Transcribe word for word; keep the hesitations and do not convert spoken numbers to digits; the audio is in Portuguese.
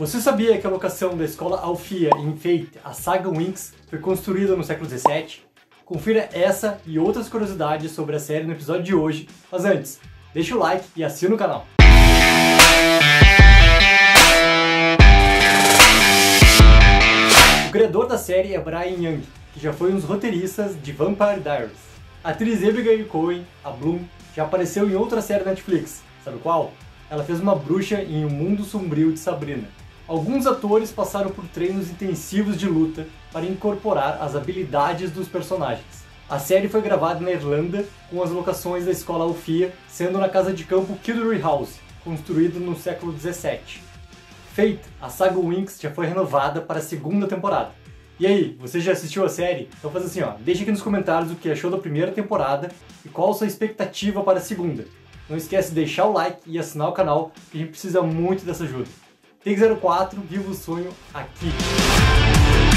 Você sabia que a locação da escola Alfia em Fate, a saga Winx, foi construída no século dezessete? Confira essa e outras curiosidades sobre a série no episódio de hoje, mas antes, deixa o like e assina o canal. O criador da série é Brian Young, que já foi um dos roteiristas de Vampire Diaries. A atriz Abigail Cohen, a Bloom, já apareceu em outra série da Netflix, sabe qual? Ela fez uma bruxa em O Mundo Sombrio de Sabrina. Alguns atores passaram por treinos intensivos de luta para incorporar as habilidades dos personagens. A série foi gravada na Irlanda, com as locações da escola Alfia sendo na casa de campo Killery House, construída no século dezessete. Fate, a saga Winx, já foi renovada para a segunda temporada. E aí, você já assistiu a série? Então faz assim, ó, deixa aqui nos comentários o que achou da primeira temporada e qual a sua expectativa para a segunda. Não esquece de deixar o like e assinar o canal, que a gente precisa muito dessa ajuda. Take zero quatro, viva o sonho aqui!